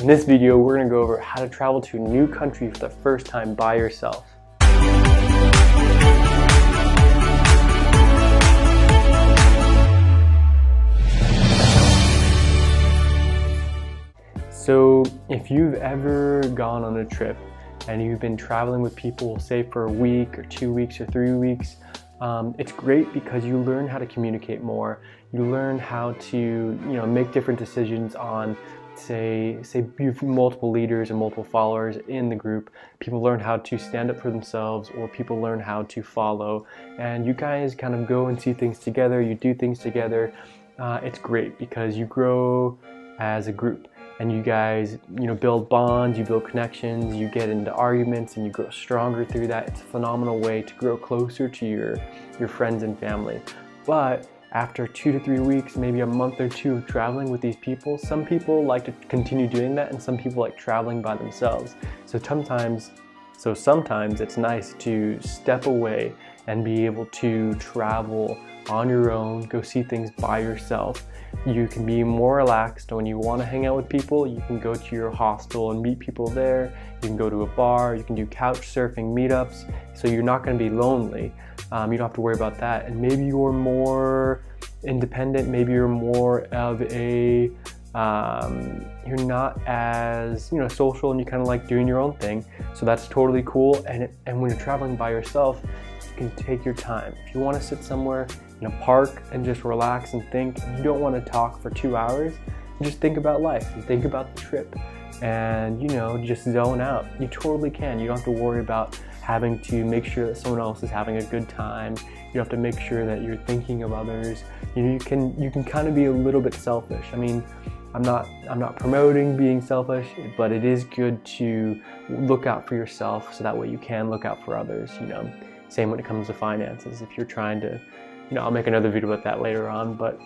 In this video, we're going to go over how to travel to a new country for the first time by yourself. So if you've ever gone on a trip and you've been traveling with people, say for a week or 2 weeks or 3 weeks, it's great because you learn how to communicate more. You learn how to, make different decisions on, say you've multiple leaders and multiple followers in the group. People learn how to stand up for themselves, or people learn how to follow. And you guys kind of go and see things together. You do things together. It's great because you grow as a group. And you guys, build bonds, you build connections, you get into arguments, and you grow stronger through that. It's a phenomenal way to grow closer to your friends and family. But after 2 to 3 weeks, maybe a month or two of traveling with these people, some people like to continue doing that, and some people like traveling by themselves. So sometimes it's nice to step away and be able to travel on your own, go see things by yourself. You can be more relaxed. When you want to hang out with people, you can go to your hostel and meet people there. You can go to a bar, you can do couch surfing meetups. So you're not going to be lonely. You don't have to worry about that. And maybe you're more independent. Maybe you're more of a, you're not as, social, and you kind of like doing your own thing. So that's totally cool. And when you're traveling by yourself, you can take your time. If you want to sit somewhere in a park and just relax and think, you don't want to talk for 2 hours, just think about life and think about the trip and, just zone out. You totally can. You don't have to worry about having to make sure that someone else is having a good time. You don't have to make sure that you're thinking of others. You can kind of be a little bit selfish. I mean, I'm not promoting being selfish, but it is good to look out for yourself so that way you can look out for others, Same when it comes to finances. If you're trying to, I'll make another video about that later on, but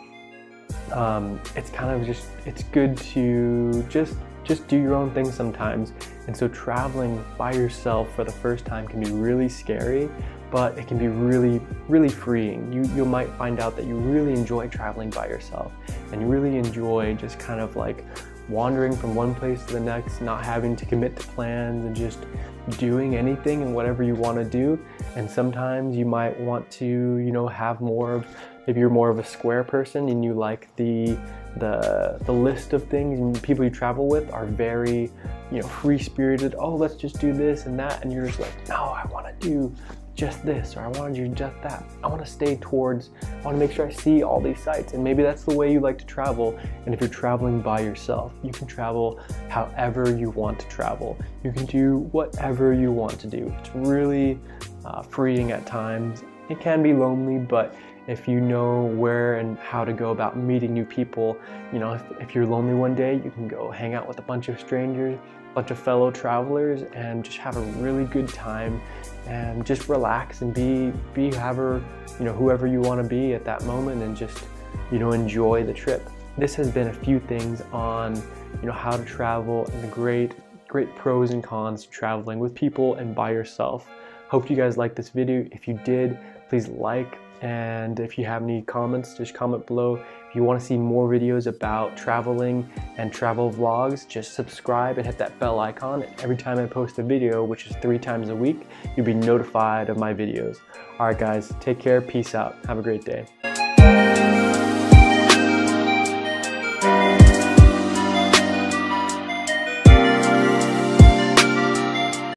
it's kind of just, it's good to just do your own thing sometimes. And so traveling by yourself for the first time can be really scary, but it can be really, really freeing. You might find out that you really enjoy traveling by yourself, and you really enjoy just kind of like wandering from one place to the next, not having to commit to plans, and just doing anything and whatever you want to do. And sometimes you might want to, have more of, maybe you're more of a square person and you like the list of things, and people you travel with are very, free-spirited. Oh, let's just do this and that. And you're just like, no, I want to do just this, or I want to do just that. I want to make sure I see all these sites. And maybe that's the way you like to travel. And if you're traveling by yourself, you can travel however you want to travel. You can do whatever you want to do. It's really freeing at times. It can be lonely, but if you know where and how to go about meeting new people, if you're lonely one day, you can go hang out with a bunch of strangers, a bunch of fellow travelers, and just have a really good time and just relax and be however, whoever you want to be at that moment, and just, enjoy the trip. This has been a few things on, how to travel and the great pros and cons to traveling with people and by yourself. Hope you guys liked this video. If you did, please like. And if you have any comments, just comment below. If you want to see more videos about traveling and travel vlogs, just subscribe and hit that bell icon. Every time I post a video, which is 3 times a week, you'll be notified of my videos. All right, guys, take care. Peace out. Have a great day.